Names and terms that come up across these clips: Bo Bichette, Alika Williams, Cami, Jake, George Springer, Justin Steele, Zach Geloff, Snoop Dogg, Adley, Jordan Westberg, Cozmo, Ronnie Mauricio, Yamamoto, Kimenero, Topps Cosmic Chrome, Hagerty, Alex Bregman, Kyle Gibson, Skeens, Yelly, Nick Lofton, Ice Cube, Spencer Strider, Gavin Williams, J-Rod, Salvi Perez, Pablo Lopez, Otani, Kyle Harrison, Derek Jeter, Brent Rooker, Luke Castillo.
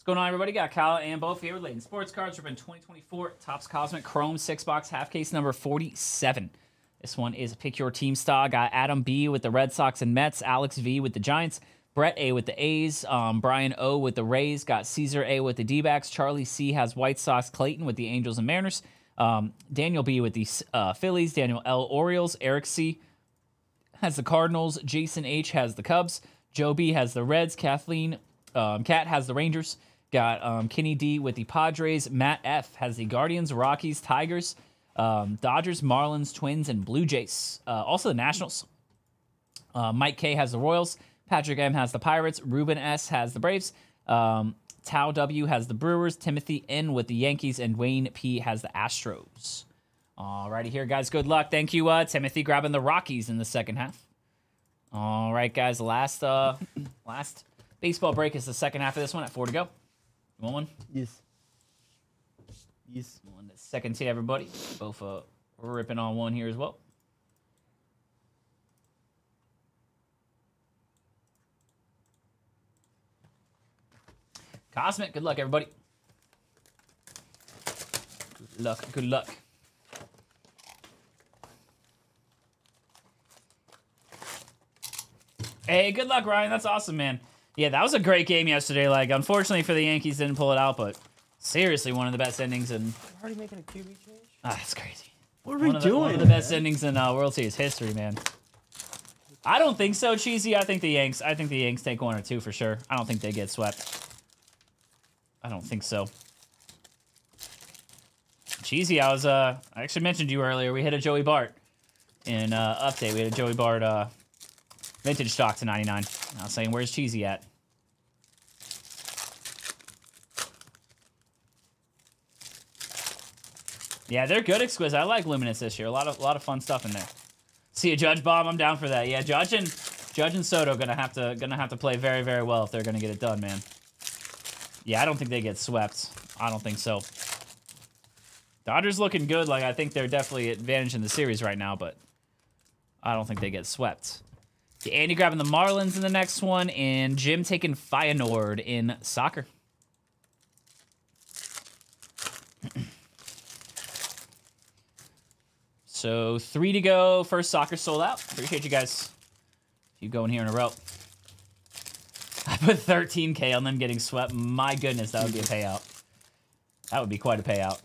What's going on, everybody? Got Kyle and Bo here with Layton Sports Cards. We're in 2024 Topps Cosmic Chrome 6-box half case number 47. This one is a pick your team style. Got Adam B with the Red Sox and Mets, Alex V with the Giants, Brett A with the A's, Brian O with the Rays, got Caesar A with the D-backs, Charlie C has White Sox, Clayton with the Angels and Mariners, Daniel B with the Phillies, Daniel L Orioles, Eric C has the Cardinals, Jason H has the Cubs, Joe B has the Reds, Kathleen Cat has the Rangers. Got Kenny D with the Padres. Matt F has the Guardians, Rockies, Tigers, Dodgers, Marlins, Twins, and Blue Jays. Also the Nationals. Mike K has the Royals. Patrick M has the Pirates. Ruben S has the Braves. Tao W has the Brewers. Timothy N with the Yankees. And Wayne P has the Astros. All righty here, guys. Good luck. Thank you, Timothy, grabbing the Rockies in the second half. All right, guys. Last baseball break is the second half of this one at 4 to go. You want one? Yes. Yes. One that seconds hit everybody. Both ripping on one here as well. Cosmic, good luck, everybody. Good luck, good luck. Hey, good luck, Ryan. That's awesome, man. Yeah, that was a great game yesterday. Like, unfortunately for the Yankees, didn't pull it out, but seriously, one of the best innings in... We're already making a QB change? Ah, that's crazy. What are we doing? One of the best innings in World Series history, man. I don't think so, Cheesy. I think the Yanks take one or two for sure. I don't think they get swept. I don't think so. Cheesy, I was... I actually mentioned you earlier. We hit a Joey Bart in update. We had a Joey Bart... Vintage stock to 99. I was saying, where's Cheesy at? Yeah, they're good, Exquisite. I like Luminous this year. A lot of fun stuff in there. See a Judge Bomb. I'm down for that. Yeah, Judge and Soto gonna have to play very, very well if they're gonna get it done, man. Yeah, I don't think they get swept. I don't think so. Dodgers looking good. Like, I think they're definitely advantaged in the series right now, but I don't think they get swept. Andy grabbing the Marlins in the next one, and Jim taking Feyenoord in soccer. So 3 to go. First soccer sold out. Appreciate you guys. Keep going here in a row. I put 13K on them getting swept. My goodness, that would be a payout. That would be quite a payout.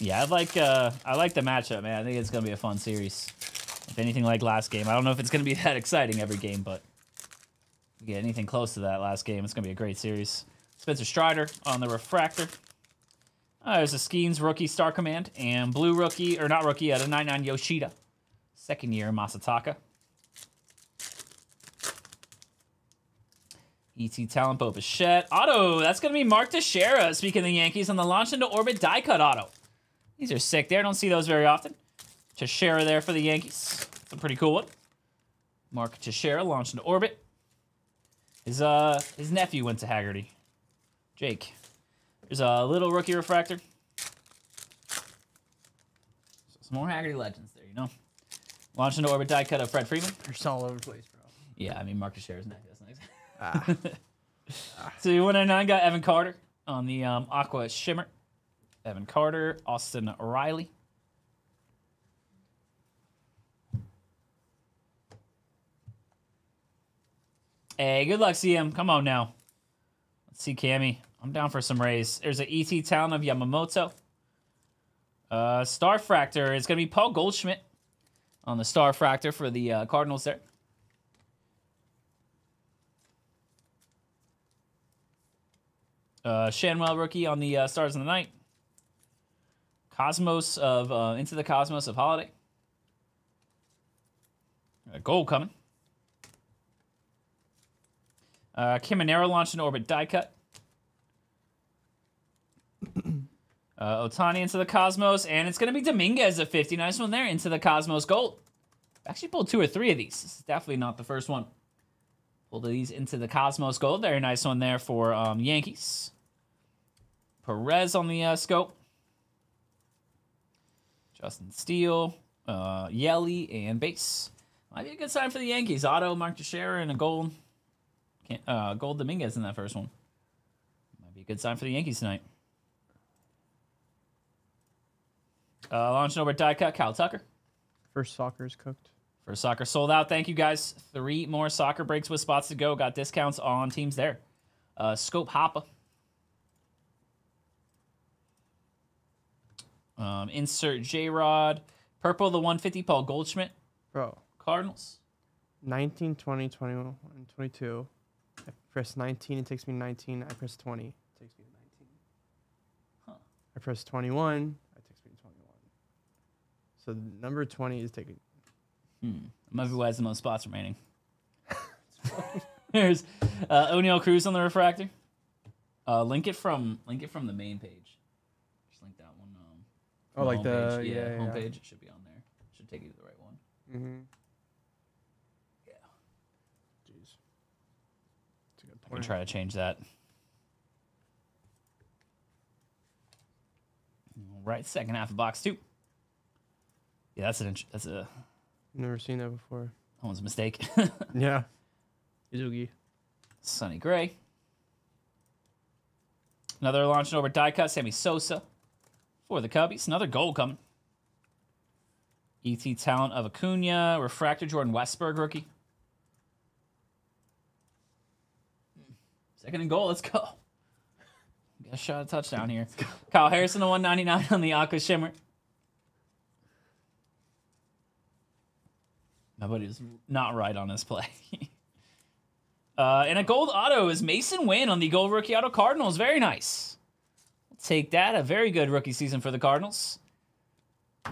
Yeah, I like the matchup, man. I think it's gonna be a fun series. If anything like last game, I don't know if it's gonna be that exciting every game, but if you get anything close to that last game, it's gonna be a great series. Spencer Strider on the refractor. There's a Skeens rookie Star Command and blue rookie, or not rookie, at a 99 Yoshida, second year Masataka. ET Talent, Bo Bichette. Auto, that's gonna be Mark Teixeira. Speaking of the Yankees, on the launch into orbit die cut auto. These are sick there. Don't see those very often. Teixeira there for the Yankees. It's a pretty cool one. Mark Teixeira launched into orbit. His nephew went to Hagerty. Jake. There's a little rookie refractor. So some more Hagerty legends there, you know. Launched into orbit die cut of Fred Freeman. You're all over the place, bro. Yeah, I mean, Mark Teixeira's nephew. That's nice. So you 109 got Evan Carter on the Aqua Shimmer. Evan Carter, Austin O'Reilly. Hey, good luck, CM. Come on now. Let's see, Cami. I'm down for some Rays. There's an ET Town of Yamamoto. Starfractor. It's going to be Paul Goldschmidt on the Starfractor for the Cardinals there. Shanwell rookie on the Stars in the Night. Cosmos of Into the Cosmos of Holiday. Gold coming. Kimenero launched an orbit die cut. Otani Into the Cosmos, and it's gonna be Dominguez at 50. Nice one there. Into the Cosmos gold. Actually pulled 2 or 3 of these. This is definitely not the first one. Pulled these Into the Cosmos gold. Very nice one there for Yankees. Perez on the scope. Justin Steele, Yelly, and base. Might be a good sign for the Yankees. Auto, Mark Teixeira, and a gold. Gold Dominguez in that first one. Might be a good sign for the Yankees tonight. Launch over die cut, Kyle Tucker. First soccer is cooked. First soccer sold out. Thank you, guys. 3 more soccer breaks with spots to go. Got discounts on teams there. Scope Hoppa. Insert J-Rod. Purple, the 150, Paul Goldschmidt. Bro. Cardinals. 19, 20, 21, 22. I press 19, it takes me 19. I press 20, it takes me 19. Huh. I press 21, it takes me 21. So the number 20 is taking... Might be why it's the most spots remaining. There's O'Neal Cruz on the refractor. Link it from the main page. Just link that one. Oh, like the yeah, homepage. It should be on there. It should take you to the right one. Mm-hmm. Yeah. Jeez. That's a good point. I'm gonna try to change that. All right, second half of box 2. Yeah, that's a. Never seen that before. That one's a mistake. Yeah. Izugi. Sonny Gray. Another launching over die cut. Sammy Sosa for the Cubbies. Another goal coming. E.T. Talent of Acuna. Refractor Jordan Westberg rookie. Second and goal. Let's go. Got a shot at touchdown here. Kyle Harrison, a 199 on the Aqua Shimmer. Nobody's not right on this play. And a gold auto is Mason Wynn on the gold rookie auto Cardinals. Very nice. We'll take that. A very good rookie season for the Cardinals.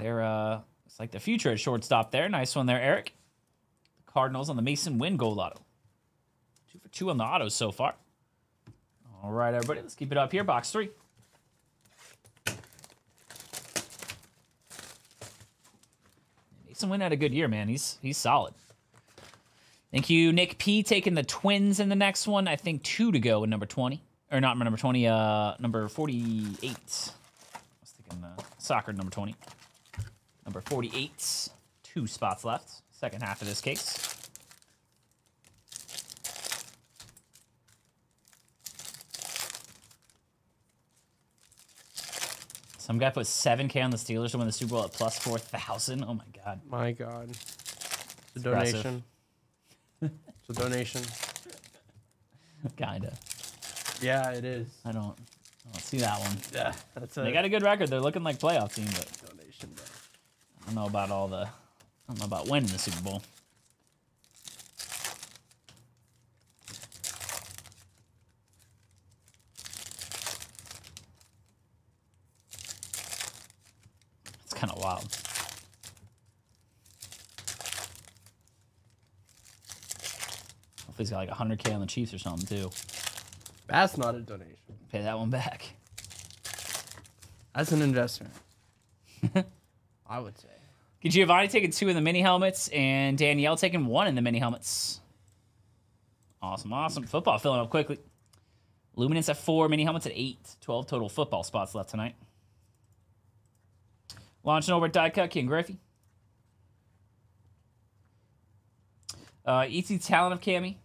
They're it's like the future at shortstop there. Nice one there, Eric. The Cardinals on the Mason Wynn gold auto. 2 for 2 on the autos so far. All right, everybody, let's keep it up here. Box 3. Mason Wynn had a good year, man. He's solid. Thank you, Nick P. Taking the Twins in the next one. I think 2 to go in number 20. Or not number 20, number 48. I was thinking soccer number 20. Number 48. 2 spots left. Second half of this case. Some guy put 7K on the Steelers to win the Super Bowl at plus 4,000. Oh, my God. My God. It's a donation. It's a donation. Kind of. Yeah, it is. I don't see that one. Yeah, that's They got a good record. They're looking like playoff team, but donation, bro. I don't know about I don't know about winning the Super Bowl. Kind of wild. Hopefully he's got like 100K on the Chiefs or something too. That's not a donation. Pay that one back. That's an investment. I would say. Giovanni taking 2 in the mini helmets and Danielle taking 1 in the mini helmets. Awesome, awesome. Football filling up quickly. Luminance at 4, mini helmets at 8. 12 total football spots left tonight. Launching over at die cut, Ken Griffey. E.T. Talent of Cami.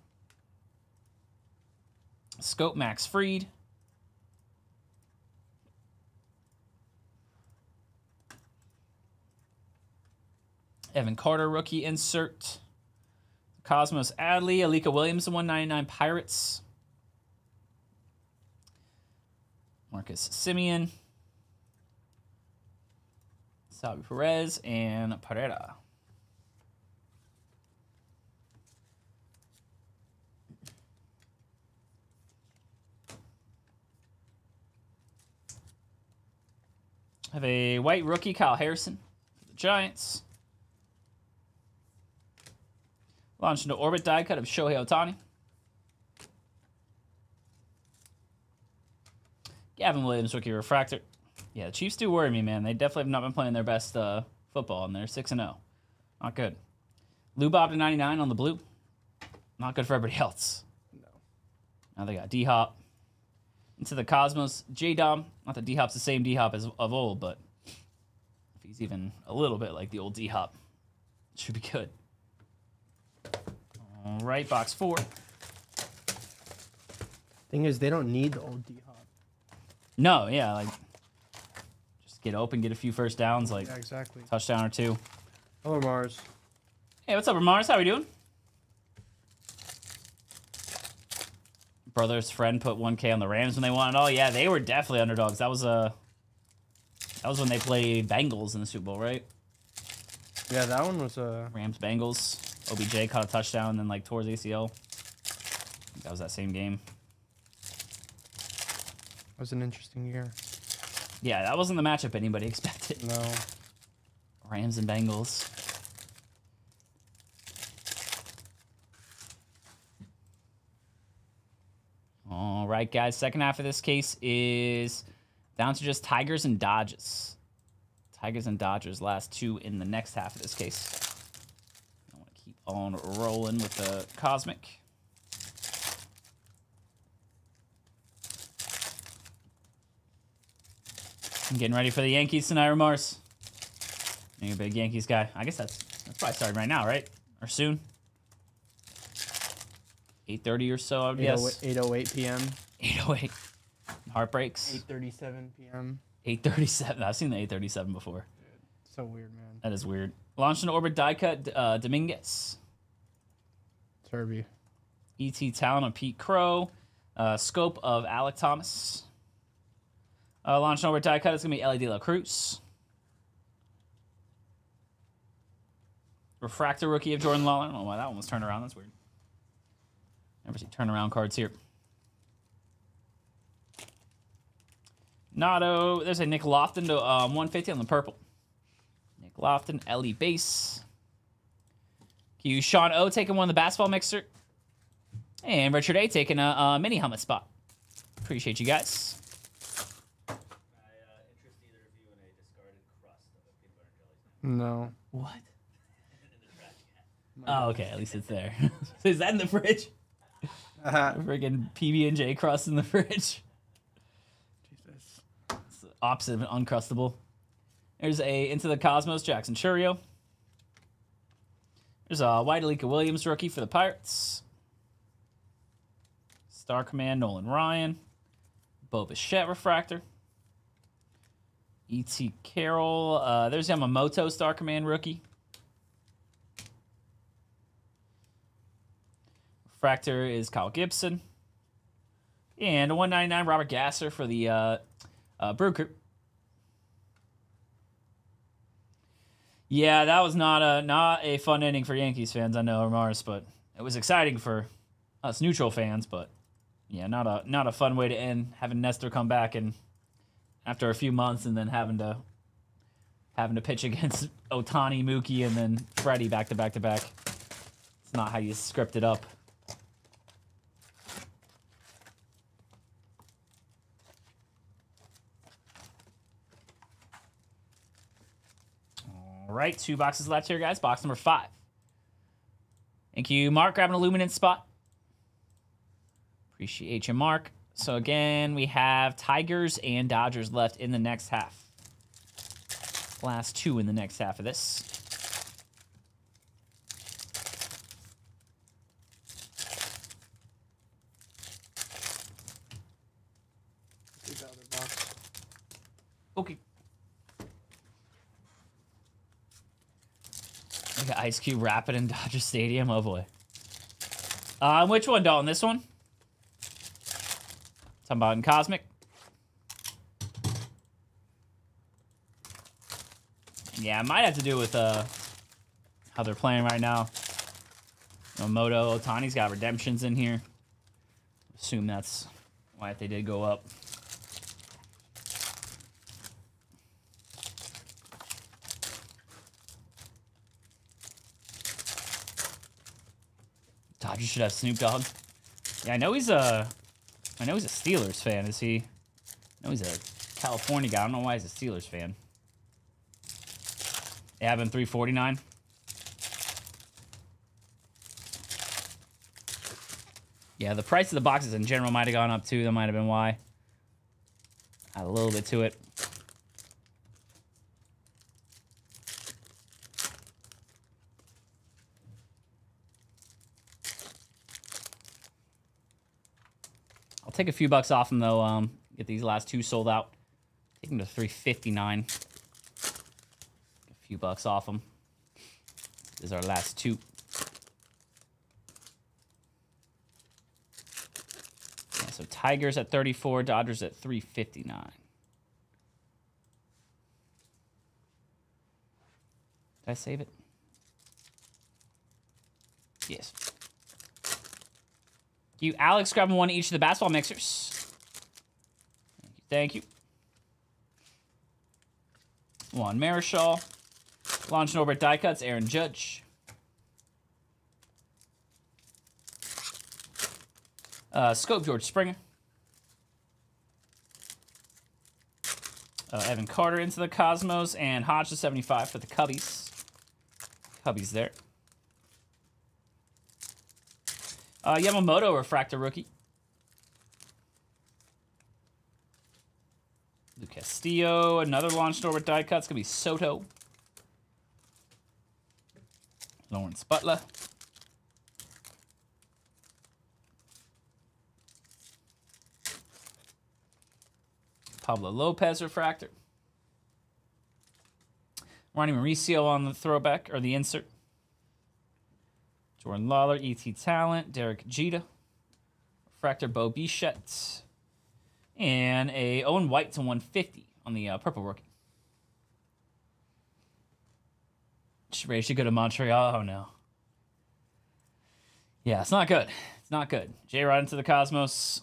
Scope Max Freed. Evan Carter, rookie insert. Cosmos Adley, Alika Williams, 199 Pirates. Marcus Simeon. Salvi Perez and Pereira. Have a white rookie, Kyle Harrison for the Giants. Launched into orbit die cut of Shohei Otani. Gavin Williams, rookie refractor. Yeah, the Chiefs do worry me, man. They definitely have not been playing their best football, and they're 6-0. Not good. Lou Bob to 99 on the blue. Not good for everybody else. No. Now they got D-Hop. Into the Cosmos, J-Dom. Not that D-Hop's the same D-Hop as of old, but if he he's even a little bit like the old D-Hop. Should be good. All right, box four. Thing is, they don't need the old D-Hop. No, yeah, like just get open, get a few first downs, like yeah, exactly. Touchdown or two. Hello, Ramars. Hey, what's up, Ramars? How are we doing? Brother's friend put 1K on the Rams when they won it all. Yeah, they were definitely underdogs. That was when they played Bengals in the Super Bowl, right? Yeah, that one was Rams Bengals. OBJ caught a touchdown and then like tore his ACL. That was that same game. That was an interesting year. Yeah, that wasn't the matchup anybody expected. No. Rams and Bengals. All right, guys. Second half of this case is down to just Tigers and Dodgers. Tigers and Dodgers, last two in the next half of this case. I want to keep on rolling with the Cosmic. I'm getting ready for the Yankees tonight, Ramars. You're a big Yankees guy. I guess that's probably starting right now, right? Or soon. 8:30 or so, I would guess. 8:08 p.m. 8:08. Heartbreaks. 8:37 p.m. 8:37. I've seen the 8:37 before. Dude, so weird, man. That is weird. Launched an orbit die cut, Dominguez. It's Herbie. E.T. Talon of Pete Crow. Scope of Alec Thomas. Launched an orbit die cut. It's going to be Ellie De La Cruz. Refractor rookie of Jordan Lawler. I don't know why that one was turned around. That's weird. Never see turnaround cards here. Notto. There's a Nick Lofton to 150 on the purple. Nick Lofton, Ellie base. Q Sean O taking one of the basketball mixer. And Richard A taking a mini helmet spot. Appreciate you guys. I interest either of you in a discarded crust of a peanut butter jelly sandwich. No. What? Oh, okay. At least it's there. Is that in the fridge? Friggin' PB&J crust in the fridge. Jesus. It's the opposite of an Uncrustable. There's a Into the Cosmos, Jackson Churio. There's a white Alika Williams rookie for the Pirates. Star Command, Nolan Ryan. Bo Bichette refractor. E.T. Carroll. There's Yamamoto, Star Command rookie. Refractor is Kyle Gibson. And a 199 Robert Gasser for the Brew Crew. Yeah, that was not a fun ending for Yankees fans, I know, Ramars, but it was exciting for us neutral fans, but yeah, not a fun way to end, having Nestor come back and after a few months and then having to pitch against Otani, Mookie, and then Freddie back to back to back. It's not how you script it up. All right, two boxes left here, guys. Box number 5. Thank you, Mark. Grab an Illuminant spot. Appreciate you, Mark. So, again, we have Tigers and Dodgers left in the next half. Last two in the next half of this. Okay. Ice Cube Rapid in Dodger Stadium. Oh, boy. Which one, Dalton? This one? Talking about in Cosmic. Yeah, it might have to do with how they're playing right now. Moto, Otani's got redemptions in here. Assume that's why they did go up. You should have Snoop Dogg. Yeah, I know he's a Steelers fan. Is he? I know he's a California guy. I don't know why he's a Steelers fan. Yeah, I've been 349. Yeah, the price of the boxes in general might have gone up too. That might have been why. Add a little bit to it. I'll take a few bucks off them, though. Get these last two sold out. Take them to $3.59. A few bucks off them. This is our last two. Yeah, so Tigers at 34, Dodgers at 3.59. Did I save it? Yes. Thank you, Alex, grabbing one of each of the basketball mixers. Thank you. Juan Marichal. Launch Norbert die cuts, Aaron Judge. Scope, George Springer. Evan Carter into the Cosmos, and Hodge to 75 for the Cubbies. Cubbies there. Yamamoto, refractor rookie. Luke Castillo, another launch Norbert die cut. It's going to be Soto. Lawrence Butler. Pablo Lopez refractor. Ronnie Mauricio on the throwback, or the insert. Jordan Lawler, E.T. Talent, Derek Jeter. Refractor, Bo Bichette. And a Owen White to 150 on the purple rookie. Ray should go to Montreal. Oh, no. Yeah, it's not good. It's not good. J-Rod into the Cosmos.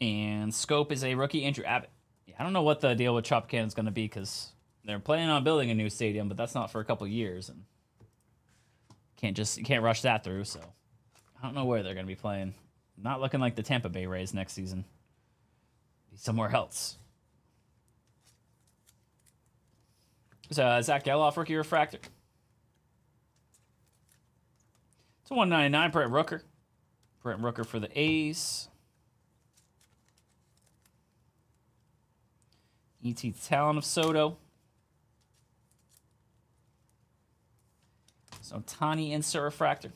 And Scope is a rookie, Andrew Abbott. Yeah, I don't know what the deal with Tropicana is going to be, because they're planning on building a new stadium, but that's not for a couple years, and you can't rush that through. So I don't know where they're going to be playing. Not looking like the Tampa Bay Rays next season. Be somewhere else. So Zach Geloff rookie refractor. It's a 199. Brent Rooker. Brent Rooker for the A's. E.T. Talent of Soto. So Otani insert refractor.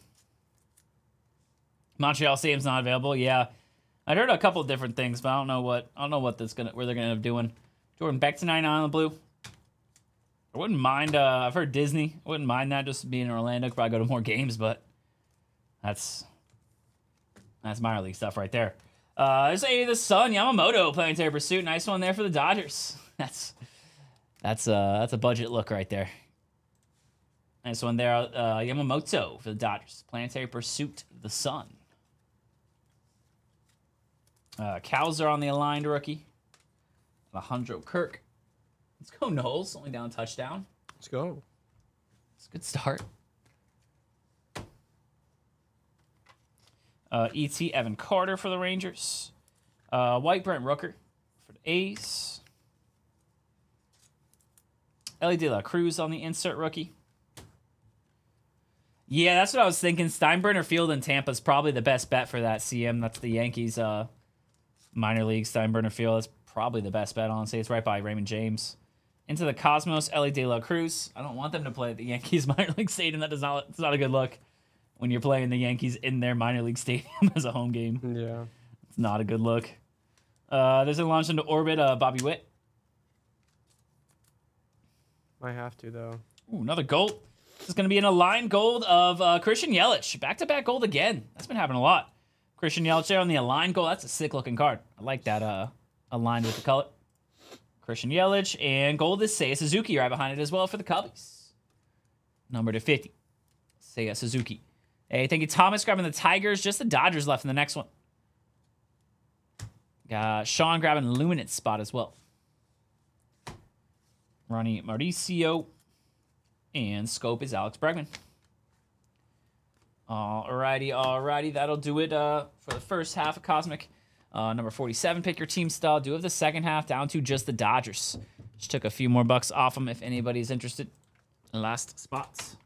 Montreal Stadium's not available. Yeah, I heard a couple of different things, but I don't know what that's gonna, where they're gonna end up doing. Jordan back to 99 on the blue. I wouldn't mind. I've heard Disney. I wouldn't mind that just being in Orlando. Could probably go to more games, but that's minor league stuff right there. There's a the Sun Yamamoto Planetary Pursuit. Nice one there for the Dodgers. That's a budget look right there. Nice one there, Yamamoto for the Dodgers. Planetary Pursuit, the Sun. Cowser on the aligned rookie. Alejandro Kirk. Let's go, Knowles. Only down touchdown. Let's go. It's a good start. E.T. Evan Carter for the Rangers. White Brent Rooker for the A's. Ellie De La Cruz on the insert rookie. Yeah, that's what I was thinking. Steinbrenner Field in Tampa is probably the best bet for that CM. That's the Yankees minor league Steinbrenner Field. That's probably the best bet, honestly. It's right by Raymond James. Into the Cosmos, Ellie De La Cruz. I don't want them to play at the Yankees minor league stadium. It's not a good look. When you're playing the Yankees in their minor league stadium as a home game. Yeah. It's not a good look. There's a launch into orbit, Bobby Witt. Might have to, though. Ooh, another gold. This is going to be an aligned gold of Christian Yelich. Back-to-back gold again. That's been happening a lot. Christian Yelich there on the aligned gold. That's a sick-looking card. I like that aligned with the color. Christian Yelich. And gold is Seiya Suzuki right behind it as well for the Cubbies. Number to 50. Seiya Suzuki. Hey, thank you, Thomas, grabbing the Tigers. Just the Dodgers left in the next one. Got Sean grabbing the Luminance spot as well. Ronnie Mauricio. And Scope is Alex Bregman. Alrighty. That'll do it for the first half of Cosmic. Number 47, pick your team style. Do have the second half down to just the Dodgers. Just took a few more bucks off them if anybody's interested. Last spots.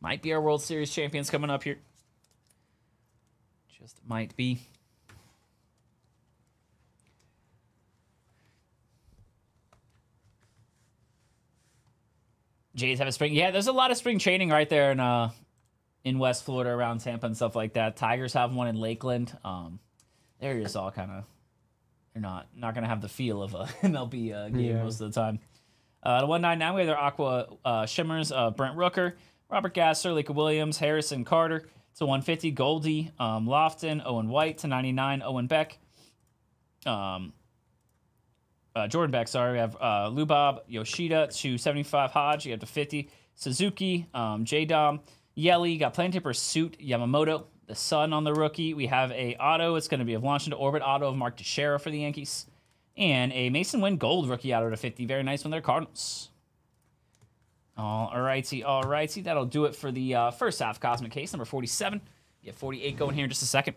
Might be our World Series champions coming up here. Just might be. Jays have a spring. Yeah, there's a lot of spring training right there in West Florida around Tampa and stuff like that. Tigers have one in Lakeland. They're just all kind of, they're not going to have the feel of a MLB game most of the time. The 199, we have their Aqua Shimmers, Brent Rooker, Robert Gasser, Alika Williams, Harrison Carter to 150, Goldie, Lofton, Owen White to 99, Owen Beck, Jordan Beck, sorry. We have Lubob, Yoshida to 75, Hodge, you have to 50, Suzuki, J-Dom, Yelly, got Planetary Pursuit, Yamamoto, the Sun on the rookie. We have a auto. It's going to be a launch into orbit auto of Mark Teixeira for the Yankees. And a Mason Wynn gold rookie auto to 50. Very nice one there, Cardinals. All righty, all righty. That'll do it for the first half Cosmic Case, number 47. You have 48 going here in just a second.